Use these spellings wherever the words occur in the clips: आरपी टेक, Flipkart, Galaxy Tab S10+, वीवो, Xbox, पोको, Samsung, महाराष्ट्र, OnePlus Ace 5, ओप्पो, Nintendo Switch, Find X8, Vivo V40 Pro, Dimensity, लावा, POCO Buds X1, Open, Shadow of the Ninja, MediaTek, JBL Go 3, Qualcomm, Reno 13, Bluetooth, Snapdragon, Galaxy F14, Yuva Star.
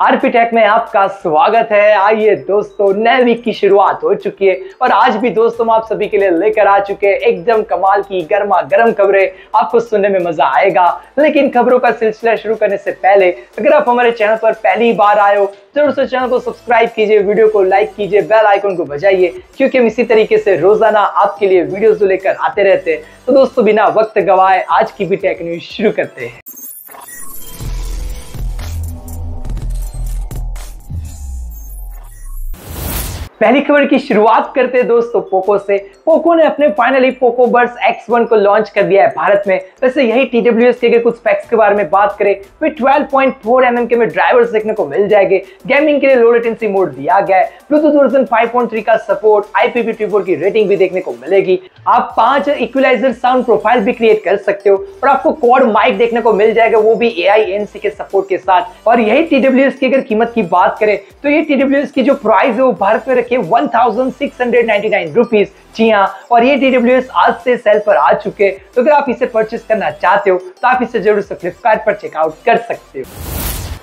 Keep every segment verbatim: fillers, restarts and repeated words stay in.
आरपी टेक में आपका स्वागत है। आइए दोस्तों, नए वीक की शुरुआत हो चुकी है और आज भी दोस्तों हम आप सभी के लिए लेकर आ चुके हैं एकदम कमाल की गर्मा गर्म खबरें। आपको सुनने में मजा आएगा, लेकिन खबरों का सिलसिला शुरू करने से पहले अगर आप हमारे चैनल पर पहली बार आए हो जरूर से चैनल को सब्सक्राइब कीजिए, वीडियो को लाइक कीजिए, बेल आइकन को बजाइए, क्योंकि हम इसी तरीके से रोजाना आपके लिए वीडियोस लेकर आते रहते हैं। तो दोस्तों बिना वक्त गवाए आज की भी टेक न्यूज शुरू करते हैं। पहली खबर की शुरुआत करते हैं दोस्तों पोको से। पोको ने अपने finally पोको buds X one को लॉन्च कर दिया है भारत में। वैसे यही टी डब्ल्यू एस के अगर कुछ स्पेक्स के बारे में बात करें तो बारह पॉइंट चार एम एम के में ड्राइवर्स देखने को मिल जाएंगे। गेमिंग के लिए लो लेटेंसी मोड दिया गया है, Bluetooth version five point three का support, I P V four की रेटिंग भी देखने को मिलेगी। आप पांच इक्वलाइजर साउंड प्रोफाइल भी क्रिएट कर सकते हो और आपको क्वाड माइक देखने को मिल जाएगा, वो भी ए आई एन सी के सपोर्ट के साथ। और यही टी डब्ल्यू एस की अगर कीमत की बात करें तो ये टी डब्ल्यू एस की जो प्राइस है वो भारत में के सोलह सौ निन्यानवे रुपीस। जी हाँ, और ये टी डब्ल्यू एस आज से सेल पर आ चुके हैं, तो अगर आप इसे परचेस करना चाहते हो तो आप इसे जरूर से फ्लिपकार्ट पर चेकआउट कर सकते हो।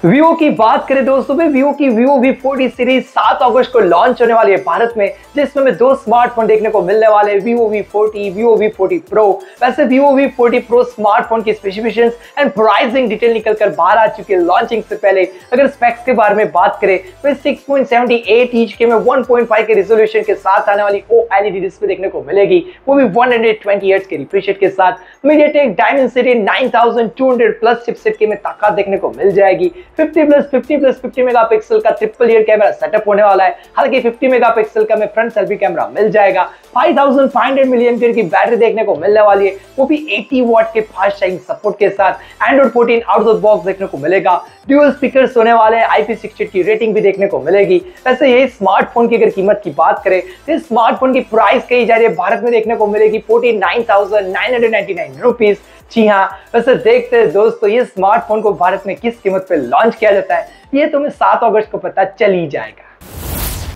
वीवो की बात करें दोस्तों में, वीवो की वीवो वी फोर्टी सीरीज सात अगस्त को लॉन्च होने वाली है भारत में, जिसमें में दो स्मार्टफोन देखने को मिलने वाले हैं, वीवो V forty, वीवो V forty pro. वैसे वीवो V forty pro smartphone की स्पेसिफिकेशंस एंड प्राइसिंग डिटेल निकल कर बाहर आ चुकी है लॉन्चिंग से पहले। अगर स्पेक्स के बारे में बात करें तो six point seven eight inch के में one point five K resolution के साथ आने वाली O L E D display देखने को मिलेगी, वो भी वन ट्वेंटी हर्ट्ज के रिफ्रेश रेट के साथ। MediaTek Dimensity nine thousand two hundred plus chipset के में ताकत देखने को मिल जाएगी। Fifty plus fifty plus fifty megapixel का ट्रिपल ईयर कैमरा सेटअप होने वाला है, हालांकि फिफ्टी मेगापिक्सल का में फ्रंट सेल्फी कैमरा मिल जाएगा। Five thousand five hundred milliampere की बैटरी देखने को मिलने वाली है, वो भी अस्सी वाट के फास्ट चार्जिंग सपोर्ट के साथ। Android fourteen out of box देखने को मिलेगा, ड्यूल स्पीकर्स होने वाले हैं, आई पी सिक्सटी एट की रेटिंग भी देखने को मिलेगी। वैसे ये स्मार्टफोन की अगर कीमत की बात करें तो इस स्मार्टफोन की प्राइस कही जा रही है भारत में देखने को मिलेगी उनचास हज़ार नौ सौ निन्यानवे रुपीस। जी हाँ, वैसे देखते हैं दोस्तों ये स्मार्टफोन को भारत में किस कीमत पे लॉन्च किया जाता है, ये तुम्हें सात अगस्त को पता चल ही जाएगा।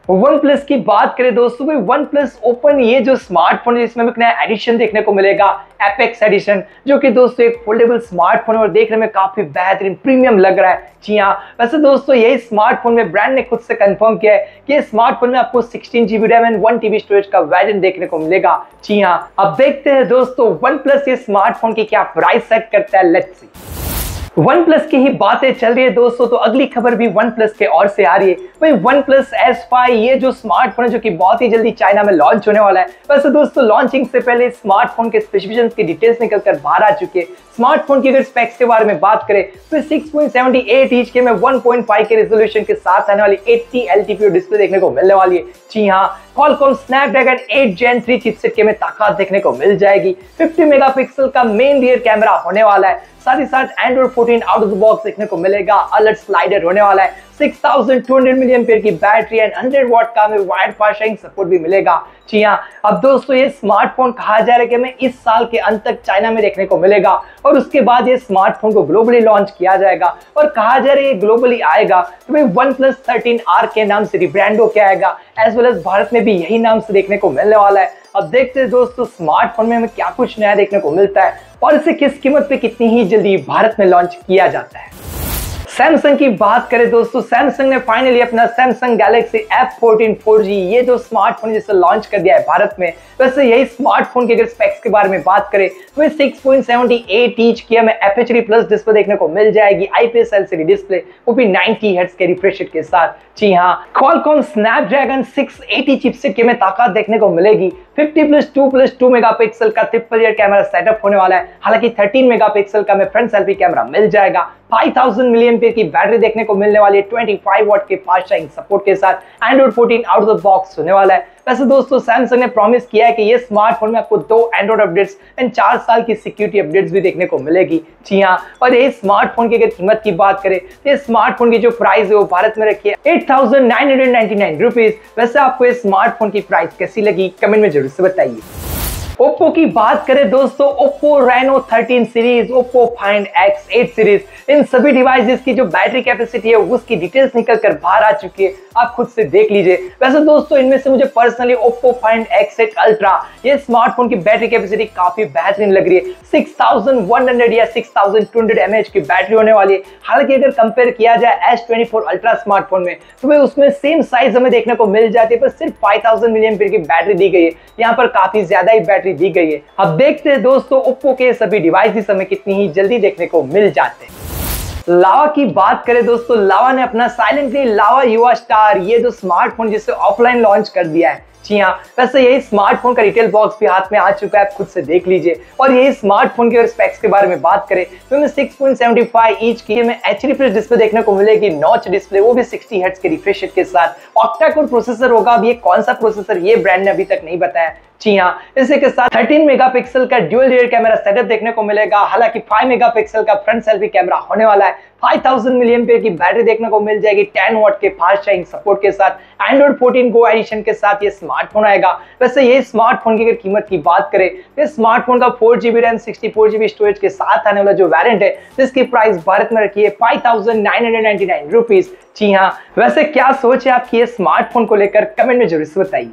वन प्लस की बात करें दोस्तों भाई, वन प्लस ओपन ये जो स्मार्टफोन है इसमें एक नया एडिशन देखने को मिलेगा, एपेक्स एडिशन, जो कि दोस्तों एक फोल्डेबल स्मार्टफोन है और देखने में काफी बेहतरीन प्रीमियम लग रहा है। जी हाँ, वैसे दोस्तों यही स्मार्टफोन में ब्रांड ने खुद से कंफर्म किया है कि स्मार्टफोन में आपको sixteen G B RAM and one TB storage का वेरिएंट देखने को मिलेगा। जी हाँ, अब देखते हैं दोस्तों वन प्लस ये स्मार्टफोन की क्या प्राइस सेट करता है, लेट्स सी। वन प्लस की ही बातें चल रही है दोस्तों, तो अगली खबर भी वन प्लस के और से आ रही है। भाई वन प्लस एस फाइव ये जो स्मार्टफोन है जो कि बहुत ही जल्दी चाइना में लॉन्च होने वाला है। वैसे दोस्तों लॉन्चिंग से पहले स्मार्टफोन के स्पेसिफिकेशंस की डिटेल्स निकल कर बाहर आ चुके हैं। स्मार्टफोन की अगर स्पेक्स के बारे में बात करें तो six point seven eight inch के में one point five K resolution के साथ आने वाली eight T L T P O display देखने को मिलने वाली है। जी हाँ, Qualcomm Snapdragon eight gen three chipset के में ताकत देखने को मिल जाएगी। फिफ्टी मेगापिक्सल का मेन रियर कैमरा होने वाला है, साथ ही साथ Android fourteen out of box देखने को मिलेगा, अलर्ट स्लाइडर होने वाला है, six thousand two hundred milliampere की बैटरी एंड हंड्रेड वाट का में वायर्ड फास्ट चार्जिंग सपोर्ट भी मिलेगा। जी हां, अब दोस्तों ये स्मार्टफोन कहा जा रहा है कि हमें इस साल के अंत तक चाइना में देखने को मिलेगा और उसके बाद ये स्मार्टफोन को ग्लोबली लॉन्च किया जाएगा और कहा जा रहा है ये ग्लोबली आएगा तो भाई वन प्लस थर्टीन आर के नाम से रिब्रांड होकर आएगा, एज वेल एज भारत में भी यही नाम से देखने को मिलने वाला है। अब देखते हैं दोस्तों स्मार्टफोन में हमें क्या कुछ नया देखने को मिलता है और इसे किस कीमत पे कितनी ही जल्दी भारत में लॉन्च किया जाता है। सैमसंग की बात करें दोस्तों, सैमसंग ने फाइनली अपना Samsung Galaxy F fourteen four G ये जो स्मार्टफोन जिसे लॉन्च कर दिया है भारत में। वैसे यही स्मार्टफोन के अगर स्पेक्स के बारे में बात करें तो ये six point seven eight inch की हमें F H D plus display देखने को मिल जाएगी, I P S L C D display, वो भी नाइंटी हर्ट्ज के रिफ्रेश रेट के साथ। जी हाँ, Qualcomm Snapdragon six eighty chipset की हमें ताकत देखने को मिलेगी। Fifty plus two plus two megapixel का ट्रिपल ईयर कैमरा सेटअप होने वाला है, हालांकि थर्टीन मेगापिक्सल का हमें फ्रंट सेल्फी कैमरा मिल जाएगा। फाइव थाउजेंड मिलियमपेयर की बैटरी देखने को मिलने वाली है, ट्वेंटी फाइव वाट के फास्ट चार्जिंग सपोर्ट के साथ। Android fourteen out of box होने वाला है। वैसे दोस्तों सैमसंग ने प्रॉमिस किया है कि ये स्मार्टफोन में आपको दो एंड्रॉइड अपडेट्स एंड चार साल की सिक्योरिटी अपडेट्स भी देखने को मिलेगी। जी हाँ, और ये स्मार्टफोन की अगर कीमत की बात करें तो इस स्मार्टफोन की जो प्राइस है वो भारत में रखी है eight thousand nine hundred ninety nine rupees. वैसे आपको इस स्मार्टफोन की प्राइस कैसी लगी कमेंट में जरूर से बताइए। ओप्पो की बात करें दोस्तों, ओप्पो Reno thirteen series, ओप्पो Find X eight series, इन सभी डिवाइसेस की जो बैटरी कैपेसिटी है उसकी डिटेल्स निकल कर बाहर आ चुकी है, आप खुद से देख लीजिए। वैसे दोस्तों इनमें से मुझे personally ओप्पो Find X eight ultra ये स्मार्टफोन की बैटरी कैपेसिटी काफी बेहतरीन लग रही है। सिक्स थाउजेंड वन हंड्रेड या six thousand two hundred mAh की बैटरी होने वाली है। हालांकि अगर कंपेयर किया जाए S twenty four ultra smartphone में तो भाई उसमें सेम साइज हमें देखने को मिल जाती है, पर सिर्फ फाइव थाउजेंड मिलियन की बैटरी दी गई है, यहाँ पर काफी ज्यादा ही बैटरी दी गई है। अब देखते हैं दोस्तों ओप्पो के सभी डिवाइस हमें कितनी ही जल्दी देखने को मिल जाते हैं। लावा की बात करें दोस्तों, लावा ने अपना साइलेंटली लावा युवा स्टार ये जो स्मार्टफोन जिसे ऑफलाइन लॉन्च कर दिया है। जी हाँ, वैसे यही स्मार्टफोन का रिटेल बॉक्स भी हाथ में आ चुका है, आप खुद से देख लीजिए। और यही स्मार्टफोन के स्पेक्स के बारे में बात करें तो हमें six point seven five inch की में एच रिफ्रेश डिस्प्ले देखने को मिलेगी, नॉच डिस्प्ले, वो भी सिक्सटी हर्ट्ज के रिफ्रेश रेट के साथ। ऑक्टा कोर प्रोसेसर होगा, अब ये कौन सा प्रोसेसर ये ब्रांड ने अभी तक नहीं बताया। जी हाँ, इसी के साथ थर्टीन मेगापिक्सल का ड्यूल रियर कैमरा सेटअप देखने को मिलेगा। हालांकि फाइव मेगापिक्सल का फ्रंट सेल्फी कैमरा होने वाला है। फाइव थाउजेंड मिलियन एमएएच की बैटरी देखने को मिल जाएगी, टेन वॉट के फास्ट चार्जिंग सपोर्ट के साथ, एंड्रॉइड फोर्टीन गो एडिशन के साथ ये स्मार्टफोन आएगा। वैसे ये स्मार्टफोन की अगर कीमत की बात करें तो स्मार्टफोन का four GB RAM sixty four GB storage के साथ आने वाला जो वेरिएंट है जिसकी प्राइस भारत में रखी है five thousand nine hundred ninety nine rupees. जी हाँ, वैसे क्या सोच है आपकी ये स्मार्टफोन को लेकर, कमेंट में जरूर से बताइए।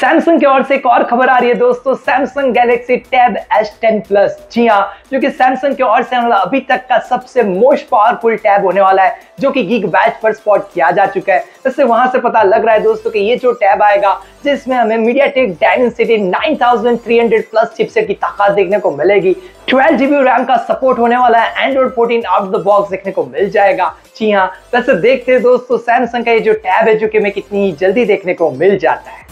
सैमसंग की ओर से एक और खबर आ रही है दोस्तों, Samsung Galaxy Tab S ten plus. जी हाँ, जो कि सैमसंग की ओर से अभी तक का सबसे मोस्ट पावरफुल टैब होने वाला है, जो कि गीग बैच पर स्पॉट किया जा चुका है। इससे वहां से पता लग रहा है दोस्तों कि ये जो टैब आएगा जिसमें हमें MediaTek Dimensity nine thousand three hundred plus chipset की ताकत देखने को मिलेगी, ट्वेल्व जीबी रैम का सपोर्ट होने वाला है, Android fourteen out the box देखने को मिल जाएगा। जी हाँ, वैसे देखते हैं दोस्तों सैमसंग का ये जो टैब है जो कि हमें कितनी जल्दी देखने को मिल जाता है।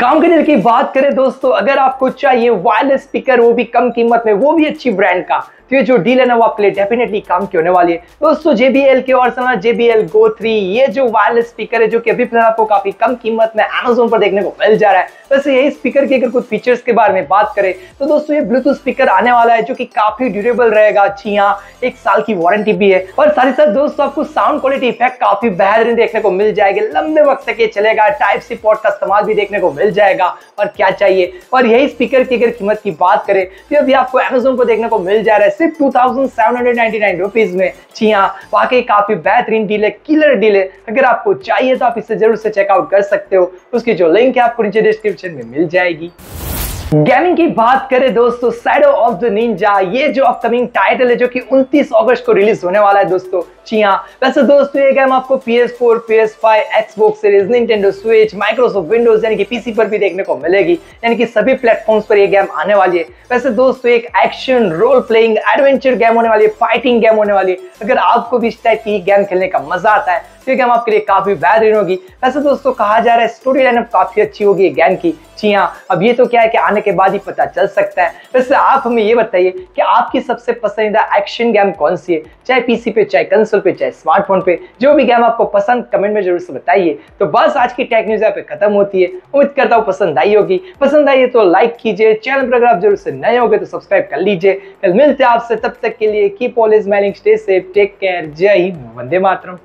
काम के दिल की बात करें दोस्तों, अगर आपको चाहिए वायरलेस स्पीकर वो भी कम कीमत में, वो भी अच्छी ब्रांड का, तो ये जो डील है ना वो आपके लिए डेफिनेटली काम की होने वाली है दोस्तों। जे बी एल के और से J B L Go three ये जो वायरलेस स्पीकर है जो कि अभी फिलहाल आपको काफी कम कीमत में अमेजोन पर देखने को मिल जा रहा है। वैसे यही स्पीकर के अगर कुछ फीचर्स के बारे में बात करें तो दोस्तों ये ब्लूटूथ स्पीकर आने वाला है जो कि काफी ड्यूरेबल रहेगा। जी हाँ, एक साल की वारंटी भी है, और साथ ही साथ दोस्तों आपको साउंड क्वालिटी इफेक्ट काफी बेहतरीन देखने को मिल जाएगी, लंबे वक्त तक ये चलेगा, टाइप सी पोर्ट का इस्तेमाल भी देखने को मिल जाएगा। और क्या चाहिए, और यही स्पीकर की अगर कीमत की बात करें तो अभी आपको अमेजोन पर देखने को मिल जा रहा है सिर्फ two thousand seven hundred ninety nine rupees में। जी हाँ, वाकई काफी बेहतरीन डील है, किलर डील है। अगर आपको चाहिए तो आप इसे जरूर से चेकआउट कर सकते हो, उसकी जो लिंक है आपको नीचे डिस्क्रिप्शन में मिल जाएगी। गेमिंग की बात करें दोस्तों, शैडो ऑफ द निंजा ये जो अपकमिंग टाइटल है जो कि उनतीस अगस्त को रिलीज होने वाला है दोस्तों। जी हाँ, वैसे दोस्तों ये गेम आपको P S four, P S five, Xbox series, Nintendo Switch, Microsoft Windows यानी कि पीसी पर भी देखने को मिलेगी, यानी कि सभी प्लेटफॉर्म्स पर ये गेम आने वाली है। वैसे दोस्तों एक action role playing adventure game होने वाली है, फाइटिंग गेम होने वाली है। अगर आपको भी इस टाइप की गेम खेलने का मजा आता है तो ये गेम आपके लिए काफी बेहतरीन होगी। वैसे दोस्तों कहा जा रहा है स्टोरी लाइनअप काफी अच्छी होगी ये गेम की। जी हाँ, अब ये तो क्या है कि आने के बाद ही पता चल सकता है। वैसे आप हमें ये बताइए कि आपकी सबसे पसंदीदा एक्शन गेम कौन सी है, चाहे पीसी पे, चाहे कंसोल पे, चाहे स्मार्टफोन पे, जो भी गेम आपको पसंद कमेंट में जरूर से बताइए। तो बस आज की टेक न्यूज़ यहाँ पे खत्म होती है, उम्मीद करता हूँ पसंद आई होगी। पसंद आई है तो लाइक कीजिए, चैनल पर अगर आप जरूर से नए हो गए तो सब्सक्राइब कर लीजिए। कल मिलते हैं आपसे, तब तक के लिए keep always smiling, stay safe, take care, जय हिंद, वंदे मातरम।